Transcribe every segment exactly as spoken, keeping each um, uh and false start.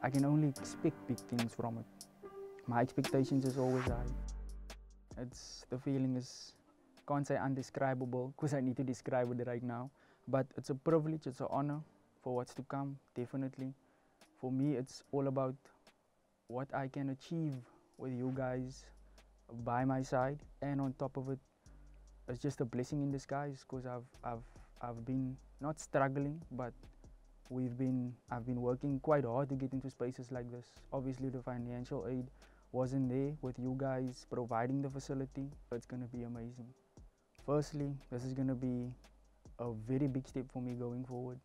I can only expect big things from it. My expectations is always high. It's, the feeling is, can't say indescribable, because I need to describe it right now. But it's a privilege, it's an honor for what's to come, definitely. For me, it's all about what I can achieve with you guys by my side. And on top of it, it's just a blessing in disguise, because I've, I've, I've been not struggling, but we've been, I've been working quite hard to get into spaces like this. Obviously, the financial aid wasn't there. With you guys providing the facility, it's going to be amazing. Firstly, this is going to be a very big step for me going forward,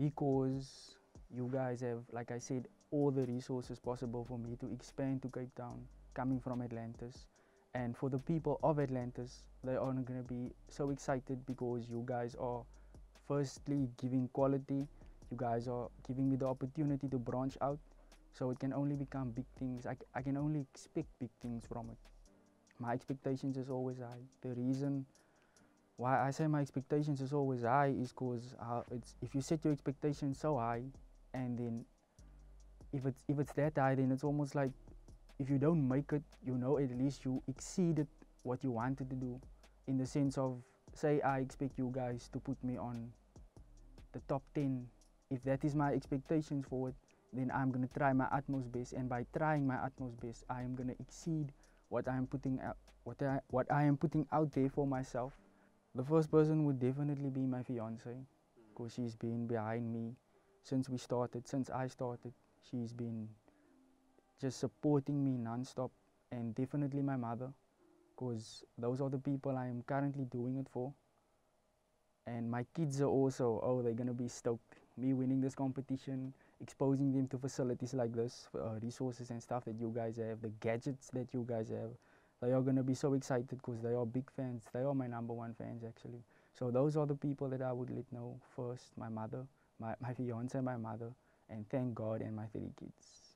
because you guys have, like I said, all the resources possible for me to expand to Cape Town, coming from Atlantis. And for the people of Atlantis, they are going to be so excited, because you guys are firstly giving quality. You guys are giving me the opportunity to branch out, so it can only become big things. I, I can only expect big things from it. My expectations is always high. The reason why I say my expectations is always high is because uh, it's, if you set your expectations so high, and then if it's, if it's that high, then it's almost like if you don't make it, you know, at least you exceeded what you wanted to do, in the sense of, say I expect you guys to put me on the top ten. If that is my expectations for it, then I'm going to try my utmost best, and by trying my utmost best, I am going to exceed what I am putting out, what I, what I am putting out there for myself. The first person would definitely be my fiancée, because she's been behind me since we started, since I started. She's been just supporting me non-stop, and definitely my mother, because those are the people I am currently doing it for. And my kids are also, oh, they're going to be stoked. Me winning this competition, exposing them to facilities like this, uh, resources and stuff that you guys have, the gadgets that you guys have. They are going to be so excited, because they are big fans. They are my number one fans, actually. So those are the people that I would let know first: my mother, my, my fiancé, my mother, and thank God, and my three kids.